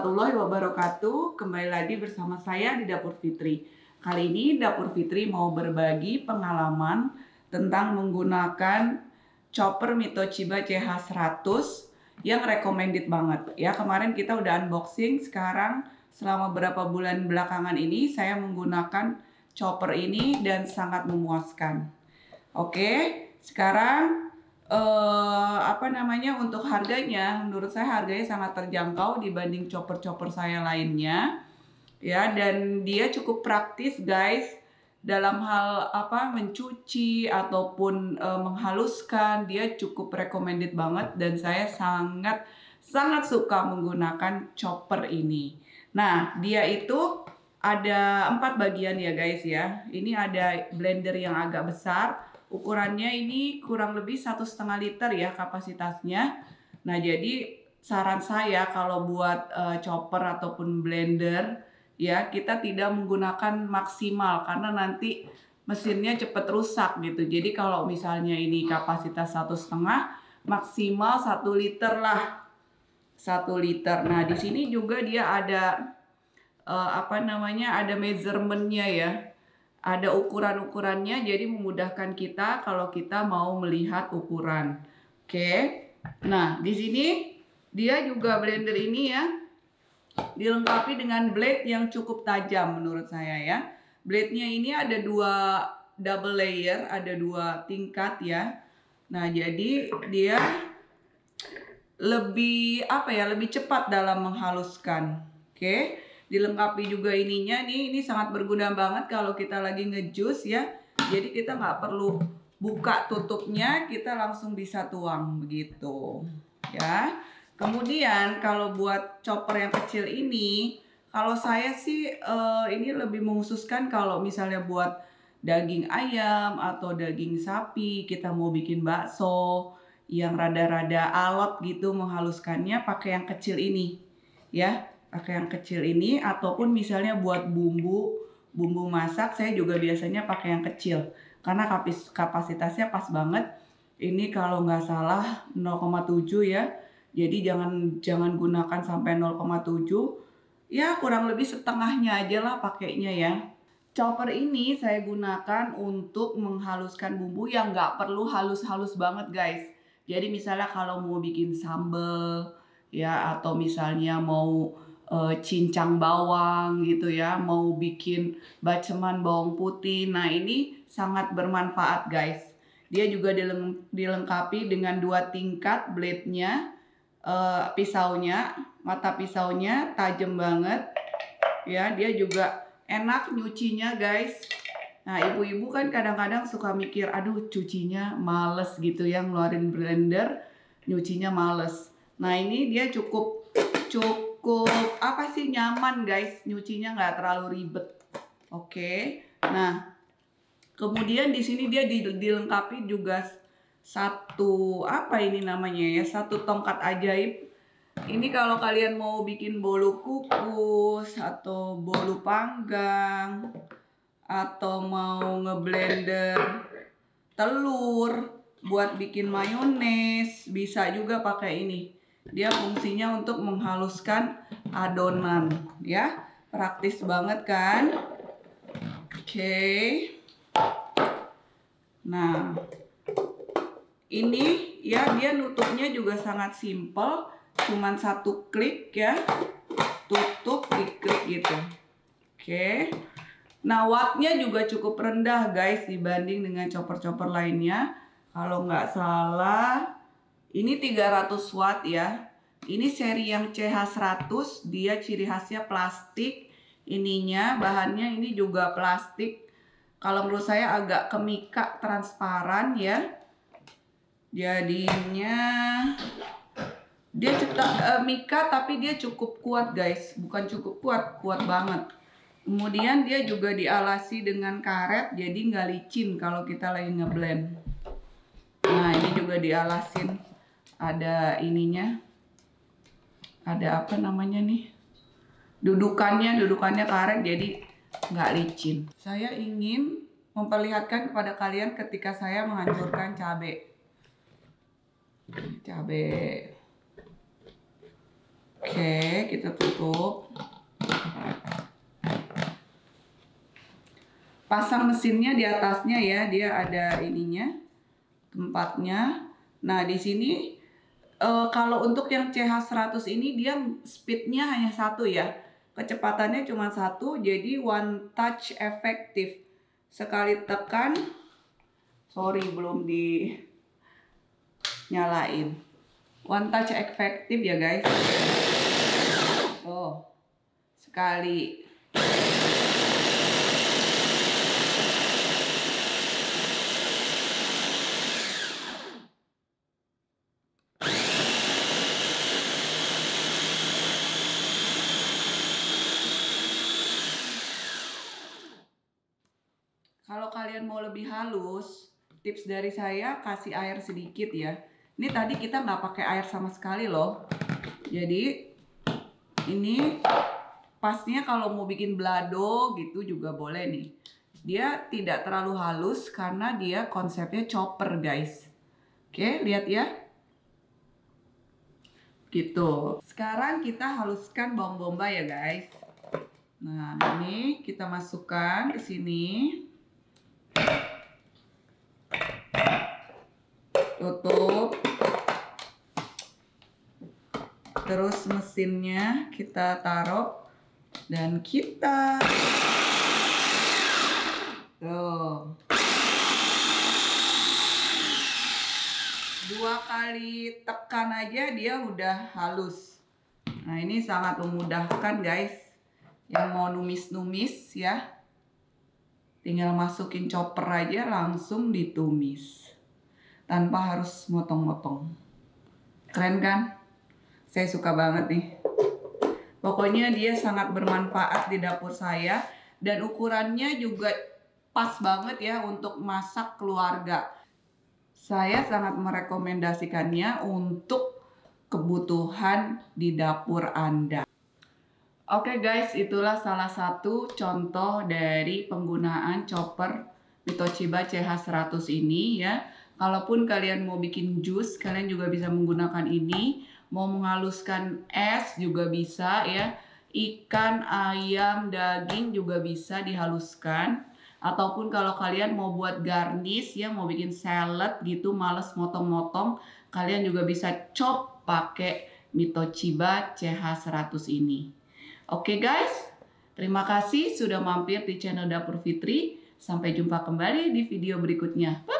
warahmatullahi wabarakatuh. Kembali lagi bersama saya di Dapur Fitri. Kali ini Dapur Fitri mau berbagi pengalaman tentang menggunakan chopper Mitochiba CH100 yang recommended banget. Ya, kemarin kita udah unboxing, sekarang selama berapa bulan belakangan ini saya menggunakan chopper ini dan sangat memuaskan. Oke, sekarang untuk harganya, menurut saya harganya sangat terjangkau dibanding chopper-chopper saya lainnya, ya. Dan dia cukup praktis, guys, dalam hal mencuci ataupun menghaluskan. Dia cukup recommended banget dan saya sangat suka menggunakan chopper ini. Nah, dia itu ada 4 bagian ya, guys, ya. Ini ada blender yang agak besar. Ukurannya ini kurang lebih 1,5 liter ya kapasitasnya. Nah, jadi saran saya kalau buat chopper ataupun blender ya, kita tidak menggunakan maksimal karena nanti mesinnya cepat rusak gitu. Jadi kalau misalnya ini kapasitas 1,5, maksimal 1 liter lah, 1 liter. Nah, di sini juga dia ada ada measurement-nya ya. Ada ukuran-ukurannya, jadi memudahkan kita kalau kita mau melihat ukuran. Oke. Nah, di sini dia juga blender ini ya dilengkapi dengan blade yang cukup tajam menurut saya ya. Blade-nya ini ada 2 double layer, ada 2 tingkat ya. Nah, jadi dia lebih lebih cepat dalam menghaluskan. Oke. Dilengkapi juga ininya nih, ini sangat berguna banget kalau kita lagi ngejus ya. Jadi kita nggak perlu buka tutupnya, kita langsung bisa tuang begitu ya. Kemudian kalau buat chopper yang kecil ini, kalau saya sih ini lebih mengkhususkan kalau misalnya buat daging ayam atau daging sapi, kita mau bikin bakso yang rada-rada alot gitu menghaluskannya, pakai yang kecil ini ya. Pakai yang kecil ini, ataupun misalnya buat bumbu masak, saya juga biasanya pakai yang kecil karena kapasitasnya pas banget. Ini kalau nggak salah 0,7 ya. Jadi jangan gunakan sampai 0,7 ya, kurang lebih setengahnya aja lah pakainya ya. Chopper ini saya gunakan untuk menghaluskan bumbu yang nggak perlu halus-halus banget, guys. Jadi misalnya kalau mau bikin sambal ya, atau misalnya mau cincang bawang gitu ya, mau bikin baceman bawang putih. Nah, ini sangat bermanfaat, guys. Dia juga dilengkapi dengan 2 tingkat blade-nya, pisaunya, mata pisaunya tajam banget ya. Dia juga enak nyucinya, guys. Nah, ibu-ibu kan kadang-kadang suka mikir, aduh cucinya males gitu ya, ngeluarin blender, nyucinya males. Nah, ini dia cukup nyaman, guys. Nyucinya nggak terlalu ribet. Oke. Nah, kemudian di sini dia dilengkapi juga satu tongkat ajaib. Ini kalau kalian mau bikin bolu kukus atau bolu panggang atau mau ngeblender telur buat bikin mayones, bisa juga pakai ini. Dia fungsinya untuk menghaluskan adonan ya. Praktis banget kan. Oke. Nah, ini ya, dia nutupnya juga sangat simple, cuman 1 klik ya, tutup diklik gitu. Oke. Nah, wattnya juga cukup rendah, guys, dibanding dengan chopper-chopper lainnya. Kalau nggak salah ini 300 watt ya. Ini seri yang CH100, dia ciri khasnya plastik. Ininya, bahannya ini juga plastik. Kalau menurut saya agak kemika transparan ya. Jadinya dia mika tapi dia cukup kuat, guys. Bukan cukup kuat banget. Kemudian dia juga dialasi dengan karet, jadi nggak licin kalau kita lagi ngeblend. Nah, ini juga dialasin. Ada ininya, ada dudukannya karet, jadi nggak licin. Saya ingin memperlihatkan kepada kalian ketika saya menghancurkan cabai Oke, kita tutup. Pasang mesinnya di atasnya ya, dia ada ininya, tempatnya. Nah, di sini kalau untuk yang CH100 ini dia speednya hanya 1 ya. Kecepatannya cuma 1, jadi one touch effective. Sekali tekan, sorry belum dinyalain. One touch effective ya guys. Oh, sekali. Kalau kalian mau lebih halus, tips dari saya kasih air sedikit ya. Ini tadi kita nggak pakai air sama sekali loh. Jadi ini pasnya kalau mau bikin blado gitu juga boleh nih. Dia tidak terlalu halus karena dia konsepnya chopper guys. Oke, lihat ya. Gitu. Sekarang kita haluskan bawang bombay ya guys. Nah, ini kita masukkan ke sini. Tutup. Terus mesinnya kita taruh dan kita tuh 2 kali tekan aja dia udah halus. Nah, ini sangat memudahkan guys. Yang mau numis-numis ya, tinggal masukin chopper aja langsung ditumis tanpa harus motong-motong. Keren kan? Saya suka banget nih. Pokoknya dia sangat bermanfaat di dapur saya. Dan ukurannya juga pas banget ya untuk masak keluarga. Saya sangat merekomendasikannya untuk kebutuhan di dapur Anda. Oke guys, itulah salah satu contoh dari penggunaan chopper Mitochiba CH100 ini ya. Kalaupun kalian mau bikin jus, kalian juga bisa menggunakan ini. Mau menghaluskan es juga bisa ya. Ikan, ayam, daging juga bisa dihaluskan. Ataupun kalau kalian mau buat garnish ya, mau bikin salad gitu, males motong-motong, kalian juga bisa chop pakai Mitochiba CH100 ini. Oke guys, terima kasih sudah mampir di channel Dapur Fitri. Sampai jumpa kembali di video berikutnya. Bye!